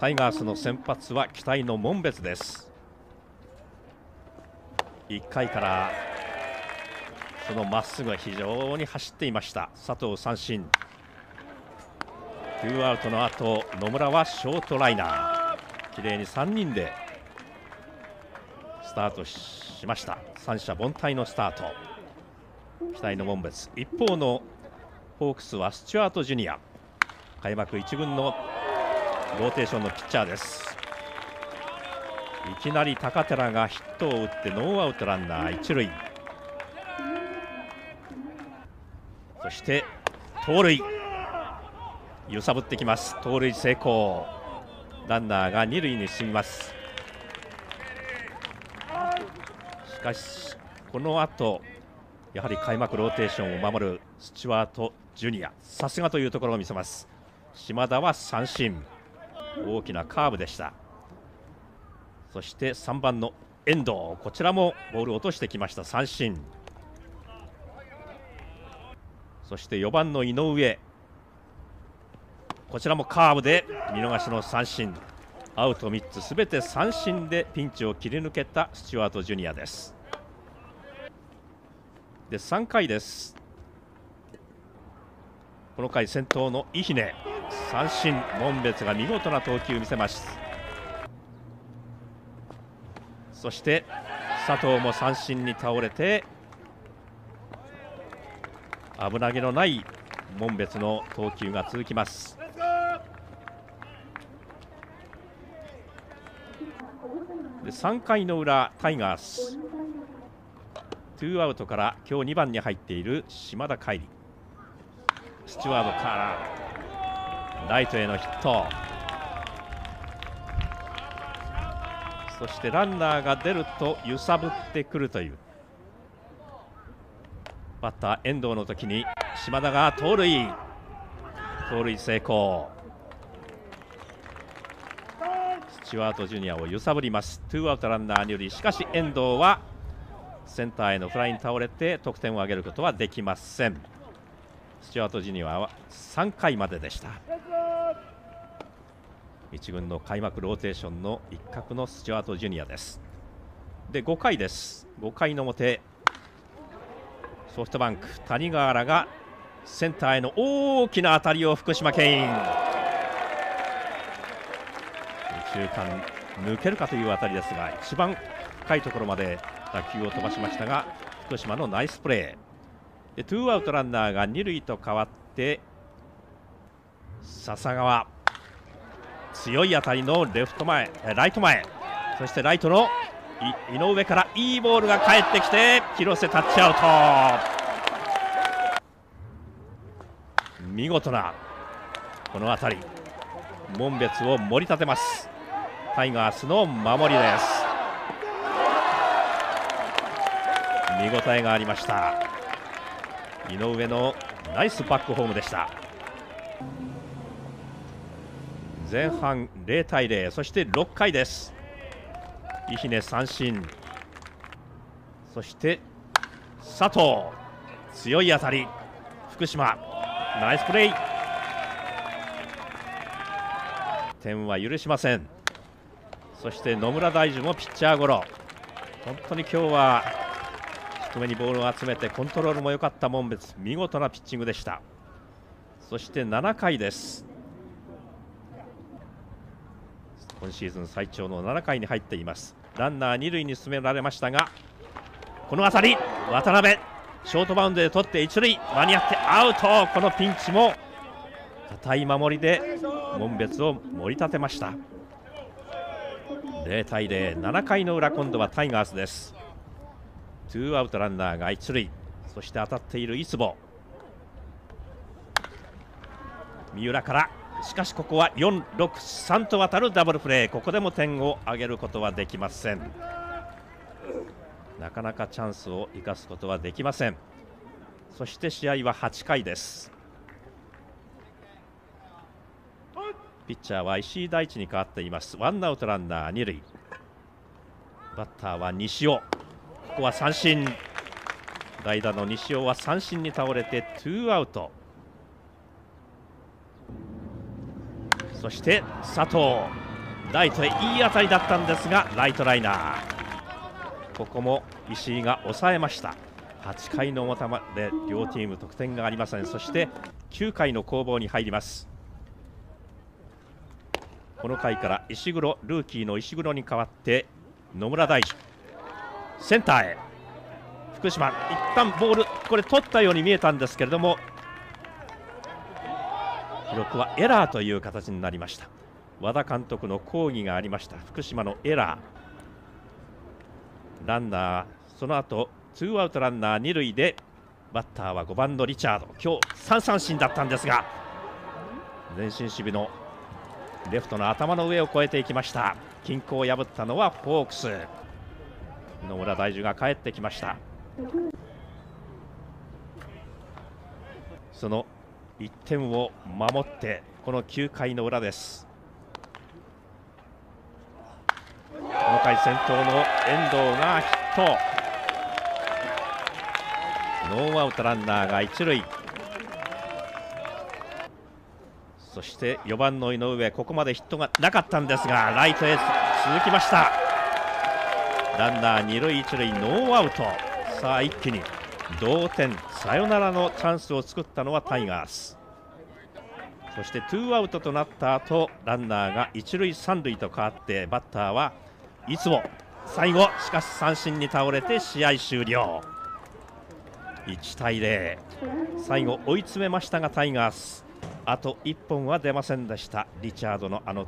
タイガースの先発は期待の門別です。1回からそのまっすぐが非常に走っていました。佐藤三振、2アウトの後野村はショートライナー、きれいに3人でスタートしました。三者凡退のスタート、期待の門別。一方のホークスはスチュアート・ジュニア、開幕1軍のローテーションのピッチャーです。いきなり高寺がヒットを打ってノーアウトランナー一塁、そして盗塁、揺さぶってきます。盗塁成功、ランナーが二塁に進みます。しかしこの後やはり開幕ローテーションを守るスチュワート・ジュニア、さすがというところを見せます。島田は三振、大きなカーブでした。そして3番の遠藤、こちらもボールを落としてきました、三振。そして4番の井上、こちらもカーブで見逃しの三振。アウト3つすべて三振でピンチを切り抜けたスチュワート・ジュニアです。で3回です。この回先頭の伊比根、三振。門別が見事な投球を見せます。そして佐藤も三振に倒れて、危なげのない門別の投球が続きます。で3回の裏タイガース、ツーアウトから今日2番に入っている島田海里、スチュワードからライトへのヒット、そしてランナーが出ると揺さぶってくるという、バッター遠藤の時に島田が盗塁、盗塁成功。スチュワート・ジュニアを揺さぶります。ツーアウトランナー二塁、しかし遠藤はセンターへのフライに倒れて得点を挙げることはできません。スチュワート・ジュニアは3回まででした。1軍の開幕ローテーションの一角のスチュワート・ジュニアです。で5回です。5回の表、ソフトバンク谷川原がセンターへの大きな当たりを福島ケイン、右中間抜けるかという当たりですが、一番深いところまで打球を飛ばしましたが、福島のナイスプレーでツーアウトランナーが二塁と変わって、笹川、強い当たりのレフト前、ライト前、そしてライトの井上からいいボールが返ってきて広瀬タッチアウト。見事なこの当たり、門別を盛り立てます。タイガースの守りです。見応えがありました。井上のナイスバックホームでした。前半0対0、そして6回です。伊比根三振、そして佐藤、強い当たり、福島ナイスプレー、点は許しません。そして野村大樹もピッチャーゴロ、本当に今日は低めにボールを集めてコントロールも良かった門別、見事なピッチングでした。そして7回です。今シーズン最長の7回に入っています。ランナー二塁に進められましたが、この当たり渡辺ショートバウンドで取って一塁間に合ってアウト。このピンチも堅い守りで門別を盛り立てました。0対0、7回の裏、今度はタイガースです。ツーアウトランナーが一塁、そして当たっている磯保、三浦から、しかしここは 4、6、3 と渡るダブルプレー、ここでも点を挙げることはできません。なかなかチャンスを生かすことはできません。そして試合は8回です。ピッチャーは石井大地に変わっています。ワンアウトランナー二塁、バッターは西尾、ここは三振、代打の西尾は三振に倒れてツーアウト。そして佐藤、ライトへいい当たりだったんですがライトライナー、ここも石井が抑えました。8回の表まで両チーム得点がありません。そして9回の攻防に入ります。この回から石黒、ルーキーの石黒に代わって野村大樹、センターへ福島、一旦ボールこれ取ったように見えたんですけれども記録はエラーという形になりました。和田監督の抗議がありました。福島のエラー、ランナーその後ツーアウトランナー2塁でバッターは5番のリチャード、今日3三振だったんですが前進守備のレフトの頭の上を越えていきました。均衡を破ったのはホークス。野村大樹が帰ってきました。その1点を守ってこの9回の裏です。この回先頭の遠藤がヒット、ノーアウトランナーが一塁、そして4番の井上、ここまでヒットがなかったんですがライトへ続きました。ランナー二塁一塁ノーアウト、さあ一気に同点サヨナラのチャンスを作ったのはタイガース。そしてツーアウトとなった後ランナーが一塁三塁と変わってバッターはいつも最後しかし三振に倒れて試合終了。1対0、最後追い詰めましたがタイガースあと1本は出ませんでした。リチャードのあの